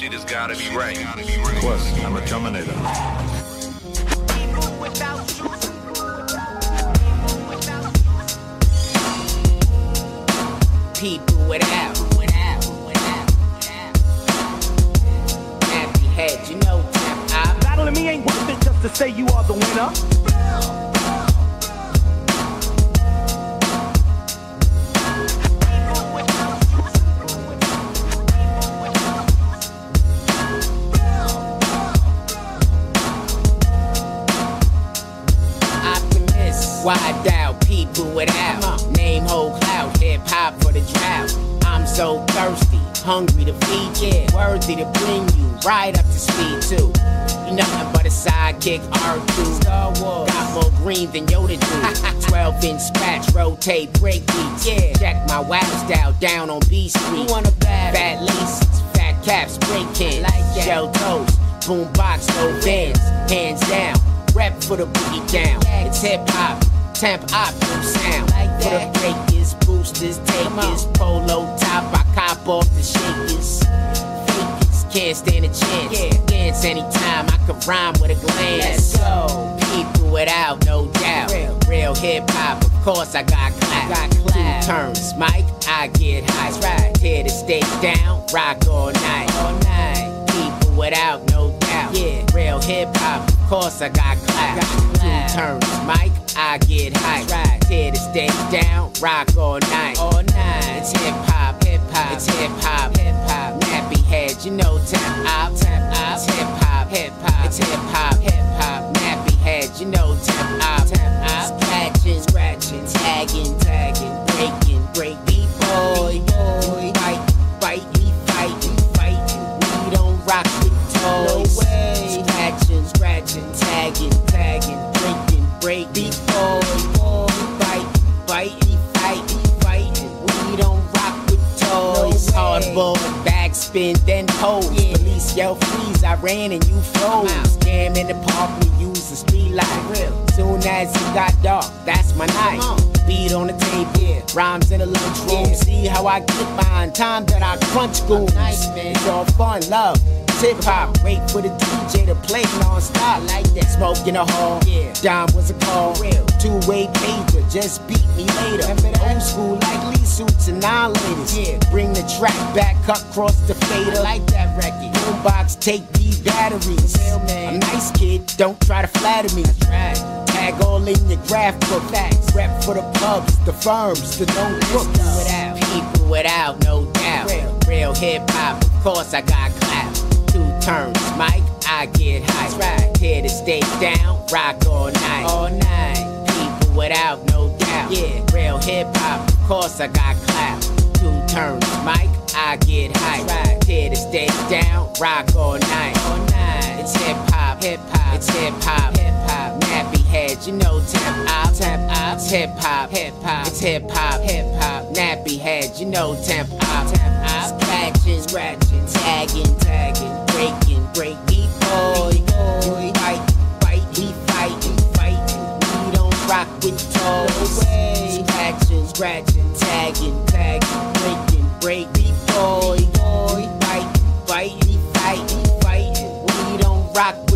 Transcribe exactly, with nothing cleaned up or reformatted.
shit has gotta be right. Plus, I'm a Terminator. People without shoes. People without shoes. People without. Without. Without. Without. Happy head, you know. I'm battling me ain't worth it just to say you are the winner. Why doubt people without name, whole clout, hip hop for the drought. I'm so thirsty, hungry to feed you, worthy to bring you right up to speed too. You nothing but a sidekick, R two. Star Wars got more green than Yoda do. twelve inch scratch, rotate, break beats. Yeah, check my wow style down on B Street. You want a bad fat leases, fat caps, breaking like gel toes, boom box, no bands, hands down. Rap for the boogie down. It's hip hop, temp op, new sound. For the breakers, boosters, takers, polo top, I cop off the shakers. Fakers, can't stand a chance. Dance anytime, I could rhyme with a glance. People without, no doubt. Real hip hop, of course I got clap. Two turns, Mike, I get high. Tear the stage down, rock all night. People without, no doubt. Real hip hop. Course I got clap. Two turns, Mike, I get hyped. Tear the stage down, rock all night. All night. It's hip hop, hip hop. It's hip hop, hip hop. Nappy head, you know tap out, tap out. It's hip hop, hip hop. It's hip hop, hip hop. Nappy head, you know tap out, tap out. Scratching, scratching, tagging, tagging, breaking, breaking. Boy, boy, fight, fight, we fight, we fight. We don't rock with toys. No way. Scratching. Tagging, tagging, breaking, break. Before we fight, fight, fight, fight. We don't rock with toys. Hardball, backspin, then pose. Police yell freeze, I ran and you froze. Jam in the park, we use the street light. Soon as it got dark, that's my night. Beat on the table, rhymes in the lunchroom. See how I get mine, time that I crunch goons. It's all fun, love. Hip hop, wait for the D J to play non-stop like that. Smoke in the hall, yeah. Dime was a call. Two-way pager, just beat me later. Old school like Lee Suits and nine-laters. Yeah. Bring the track back up, cross the fader. Like that record. Boombox, take these batteries. I'm nice kid, don't try to flatter me. Tag all in your graph book. Facts. Rep for the pubs, the firms, the don't crooks. People without, no doubt. Real hip hop, of course I got clapped. Turns, Mike, I get high. Tear the stage down, rock all night. All night, people without no doubt. Yeah, real hip hop, of course I got clap. Two turns, Mike, I get high. Tear the stage down, rock all night. All night, it's hip hop, hip hop, it's hip hop, hip hop. Nappy head, you know tap out, tap out. It's hip hop, hip hop, it's hip hop, hip hop. Nappy head, you know tap out, tap out. Scratching, scratching, tagging, tagging. Breaking, break, beat, boy, boy, fight, fight, we fight, we fight, we don't rock with toys. Scratching, scratching, tagging, tagging, breaking, break, beat, boy, boy, fight, fight, we fight, we fight, we don't rock with toys.